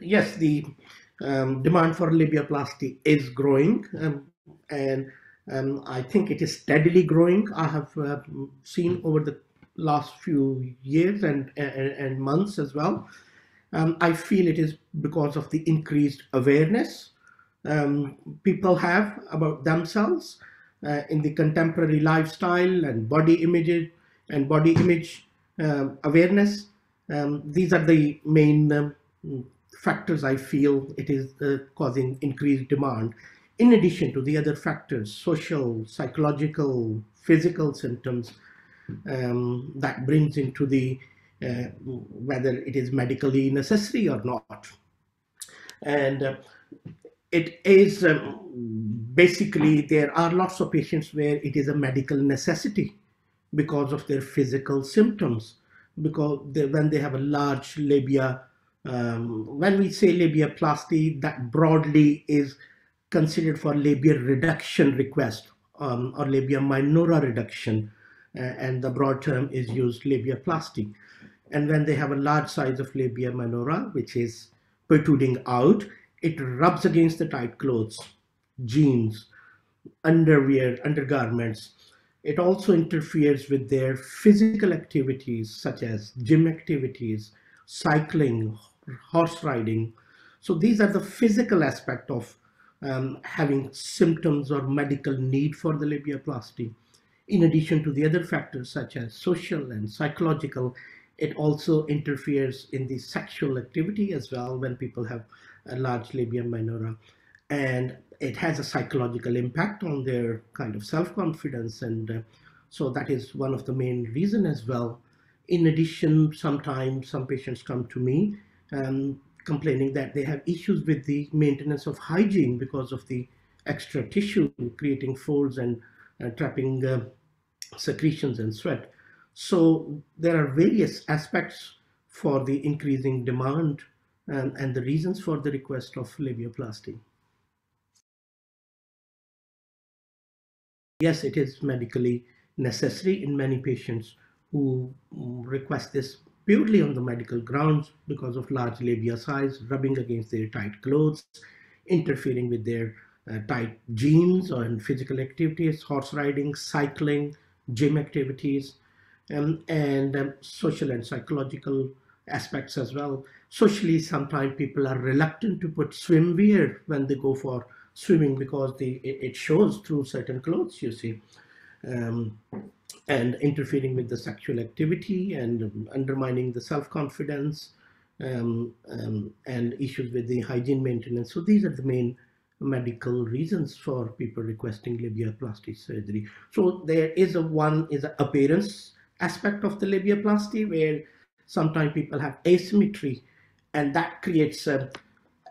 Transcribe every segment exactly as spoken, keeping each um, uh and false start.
yes, the um, demand for labiaplasty is growing, um, and um, I think it is steadily growing. I have uh, seen over the last few years and, and, and months as well. Um, I feel it is because of the increased awareness um, people have about themselves uh, in the contemporary lifestyle and body image and body image uh, awareness. Um, these are the main um, factors I feel it is uh, causing increased demand, in addition to the other factors, social, psychological, physical symptoms um, that brings into the uh, whether it is medically necessary or not. And uh, it is um, basically, there are lots of patients where it is a medical necessity because of their physical symptoms, because they, when they have a large labia, um, when we say labiaplasty, that broadly is considered for labia reduction request um, or labia minora reduction, uh, and the broad term is used labiaplasty. And when they have a large size of labia minora, which is protruding out, it rubs against the tight clothes, jeans, underwear, undergarments. It also interferes with their physical activities such as gym activities, cycling, horse riding. So these are the physical aspect of um, having symptoms or medical need for the labiaplasty. In addition to the other factors such as social and psychological, it also interferes in the sexual activity as well when people have a large labia minora. And it has a psychological impact on their kind of self-confidence, and uh, so that is one of the main reason as well. In addition, sometimes some patients come to me um, complaining that they have issues with the maintenance of hygiene because of the extra tissue creating folds and uh, trapping uh, secretions and sweat. So there are various aspects for the increasing demand and, and the reasons for the request of labiaplasty. Yes, it is medically necessary in many patients who request this purely on the medical grounds because of large labia size, rubbing against their tight clothes, interfering with their uh, tight jeans or in physical activities, horse riding, cycling, gym activities, um, and um, social and psychological aspects as well. Socially, sometimes people are reluctant to put swimwear when they go for swimming because the it shows through certain clothes, you see, um, and interfering with the sexual activity and undermining the self-confidence um, um, and issues with the hygiene maintenance. So these are the main medical reasons for people requesting labiaplasty surgery. So there is a one is an appearance aspect of the labiaplasty where sometimes people have asymmetry, and that creates a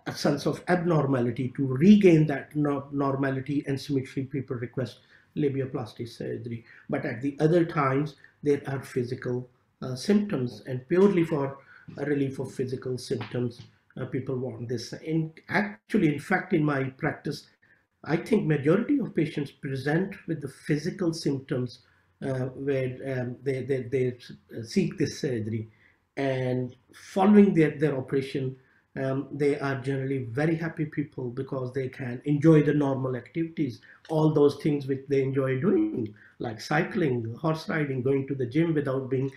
a sense of abnormality. To regain that normality and symmetry, people request labiaplasty surgery. But at the other times, there are physical uh, symptoms, and purely for relief of physical symptoms, uh, people want this. In actually, in fact, in my practice, I think majority of patients present with the physical symptoms uh, where um, they, they, they seek this surgery, and following their, their operation, Um, they are generally very happy people because they can enjoy the normal activities, all those things which they enjoy doing, like cycling, horse riding, going to the gym without being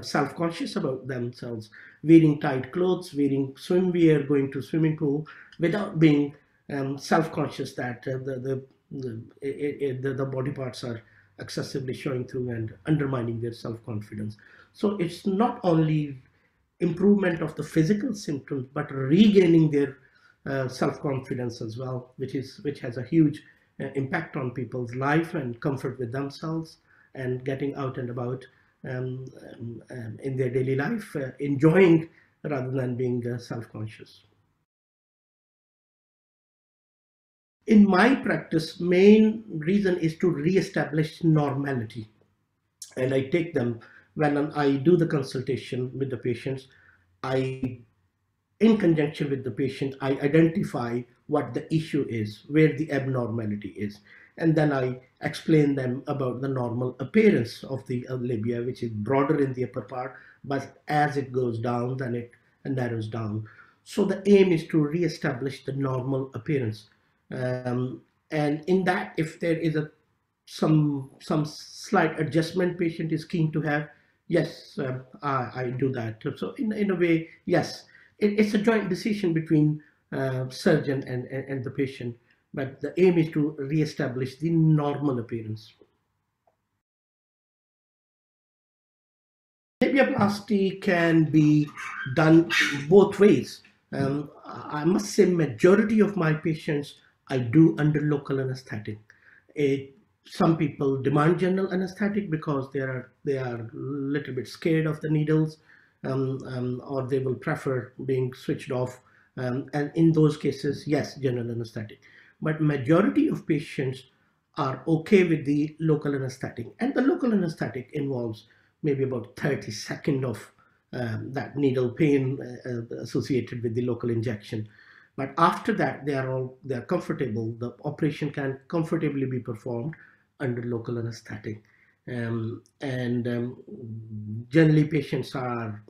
self-conscious about themselves, wearing tight clothes, wearing swimwear, going to swimming pool without being um, self-conscious that uh, the, the, the, the, the body parts are excessively showing through and undermining their self-confidence. So it's not only improvement of the physical symptoms, but regaining their uh, self-confidence as well, which is which has a huge uh, impact on people's life and comfort with themselves and getting out and about um, um, um, in their daily life, uh, enjoying rather than being uh, self-conscious. In my practice, main reason is to re-establish normality, and I take them. When I do the consultation with the patients, I, in conjunction with the patient, I identify what the issue is, where the abnormality is. And then I explain them about the normal appearance of the labia, which is broader in the upper part, but as it goes down, then it narrows down. So the aim is to reestablish the normal appearance. Um, and in that, if there is a some some slight adjustment patient is keen to have, yes, uh, I, I do that. So in, in a way, yes, it, it's a joint decision between uh, surgeon and, and, and the patient, but the aim is to reestablish the normal appearance. Labiaplasty can be done both ways. Um, I must say majority of my patients I do under local anesthetic. It, some people demand general anesthetic because they are they are a little bit scared of the needles, um, um, or they will prefer being switched off. Um, and in those cases, yes, general anesthetic. But majority of patients are okay with the local anesthetic, and the local anesthetic involves maybe about thirty seconds of um, that needle pain uh, associated with the local injection. But after that, they are all they are comfortable. The operation can comfortably be performed under local anesthetic, um, and um, generally patients are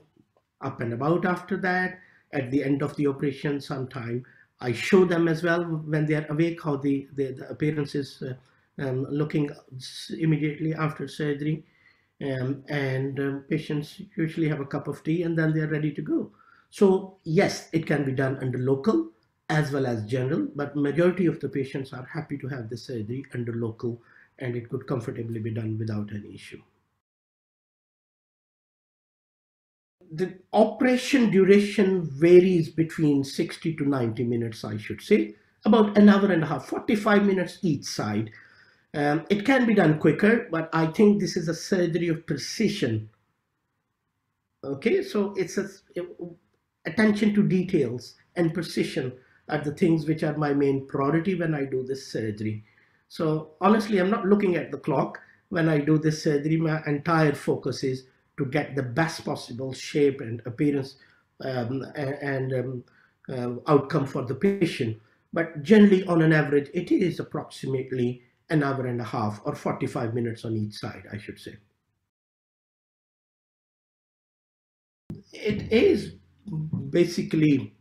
up and about after that. At the end of the operation, sometime I show them as well when they are awake how the the, the appearance is uh, um, looking immediately after surgery, um, and um, patients usually have a cup of tea and then they are ready to go. So yes, it can be done under local as well as general, but majority of the patients are happy to have the surgery under local, and it could comfortably be done without any issue. The operation duration varies between sixty to ninety minutes, I should say, about an hour and a half, forty-five minutes each side. Um, it can be done quicker, but I think this is a surgery of precision. Okay, so it's a, attention to details and precision are the things which are my main priority when I do this surgery. So honestly, I'm not looking at the clock when I do this surgery. My entire focus is to get the best possible shape and appearance um, and um, uh, outcome for the patient. But generally, on an average, it is approximately an hour and a half or forty-five minutes on each side, I should say. It is basically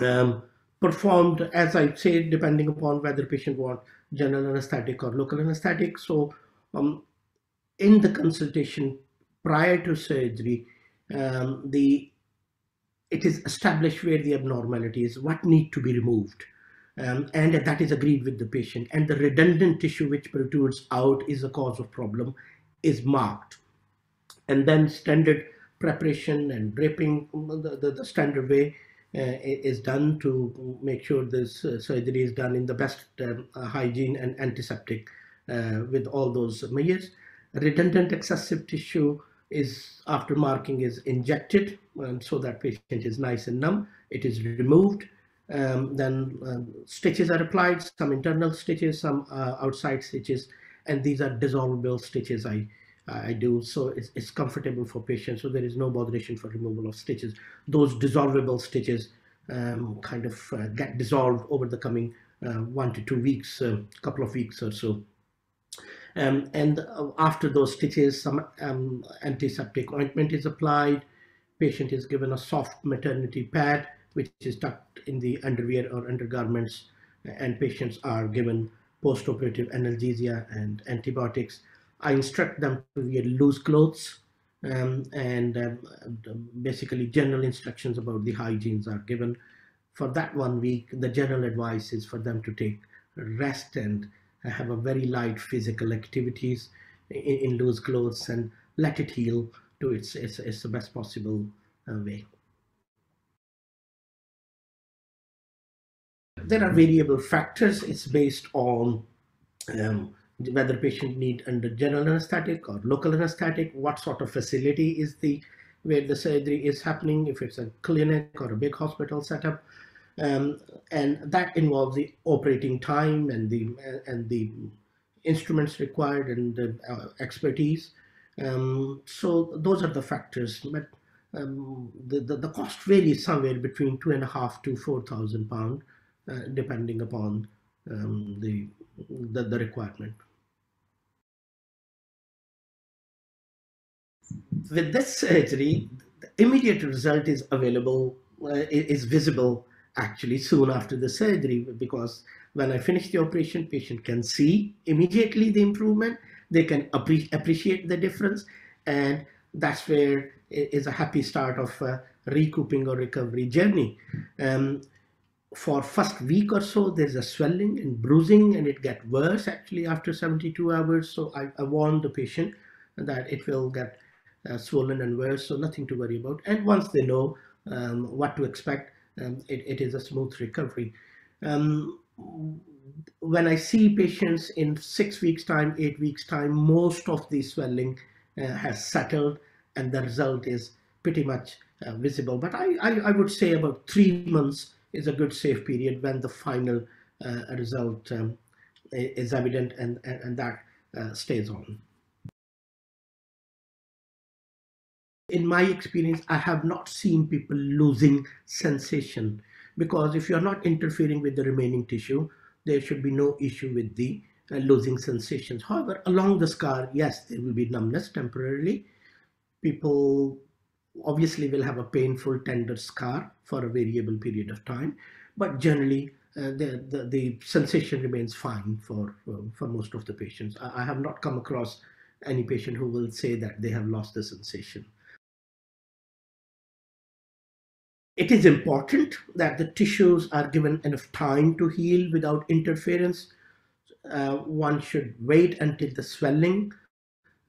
um, performed, as I said, depending upon whether the patient wants general anesthetic or local anesthetic. So um, in the consultation prior to surgery, um, the it is established where the abnormality is, what needs to be removed, um, and that is agreed with the patient, and the redundant tissue which protrudes out is the cause of problem is marked, and then standard preparation and draping, the, the, the standard way uh, is done to make sure this uh, surgery is done in the best uh, hygiene and antiseptic uh, with all those measures. Redundant excessive tissue is, after marking, is injected um, so that patient is nice and numb. It is removed. Um, then um, stitches are applied, some internal stitches, some uh, outside stitches, and these are dissolvable stitches I I do, so it's, it's comfortable for patients, so there is no botheration for removal of stitches. Those dissolvable stitches um, kind of uh, get dissolved over the coming uh, one to two weeks, a uh, couple of weeks or so. Um, and uh, after those stitches, some um, antiseptic ointment is applied. Patient is given a soft maternity pad, which is tucked in the underwear or undergarments, and patients are given post-operative analgesia and antibiotics. I instruct them to wear loose clothes, um, and um, basically general instructions about the hygienes are given. For that one week, the general advice is for them to take rest and have a very light physical activities in, in loose clothes and let it heal to its, its, its the best possible uh, way. There are variable factors. It's based on um, whether patient need under general anesthetic or local anesthetic, what sort of facility is the where the surgery is happening, if it's a clinic or a big hospital setup, um, and that involves the operating time and the and the instruments required and the uh, expertise. Um, so those are the factors, but um, the, the the cost varies somewhere between two and a half to four thousand pound, uh, depending upon um, the, the the requirement. With this surgery, the immediate result is available is visible actually soon after the surgery, because when I finish the operation, patient can see immediately the improvement, they can appre appreciate the difference, and that's where it is a happy start of a recouping or recovery journey. Um, for first week or so, there's a swelling and bruising, and it gets worse actually after seventy-two hours. So I, I warn the patient that it will get uh, swollen and worse, so nothing to worry about. And once they know um, what to expect, um, it, it is a smooth recovery. Um, when I see patients in six weeks time, eight weeks time, most of the swelling uh, has settled and the result is pretty much uh, visible. But I, I, I would say about three months is a good safe period when the final uh, result um, is evident, and, and, and that uh, stays on. In my experience, I have not seen people losing sensation, because if you're not interfering with the remaining tissue, there should be no issue with the uh, losing sensations. However, along the scar, yes, there will be numbness temporarily. People obviously will have a painful, tender scar for a variable period of time, but generally uh, the, the, the sensation remains fine for, uh, for most of the patients. I, I have not come across any patient who will say that they have lost the sensation. It is important that the tissues are given enough time to heal without interference. Uh, one should wait until the swelling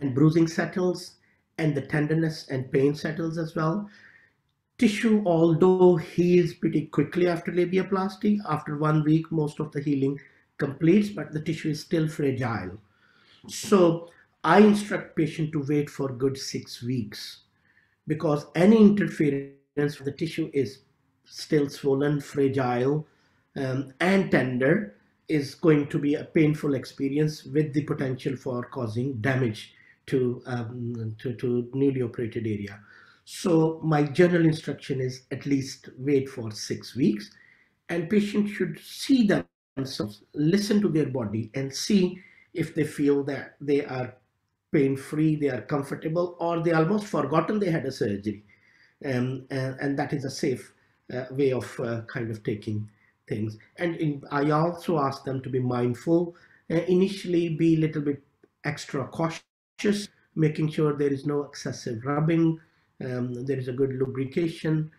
and bruising settles, and the tenderness and pain settles as well. Tissue, although, heals pretty quickly after labiaplasty. After one week, most of the healing completes, but the tissue is still fragile. So I instruct patient to wait for good six weeks, because any interference, the tissue is still swollen, fragile, um, and tender, is going to be a painful experience with the potential for causing damage to, um, to, to newly operated area. So my general instruction is at least wait for six weeks, and patients should see themselves, listen to their body, and see if they feel that they are pain-free, they are comfortable, or they almost forgotten they had a surgery. Um, and, and that is a safe uh, way of uh, kind of taking things. And in, I also ask them to be mindful, uh, initially be a little bit extra cautious, making sure there is no excessive rubbing, um, there is a good lubrication,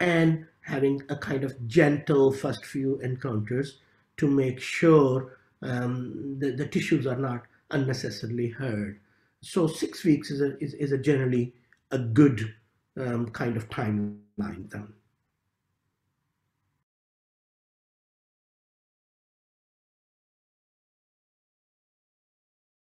and having a kind of gentle first few encounters to make sure um, the, the tissues are not unnecessarily hurt. So six weeks is, a, is, is a generally a good um, kind of timeline then.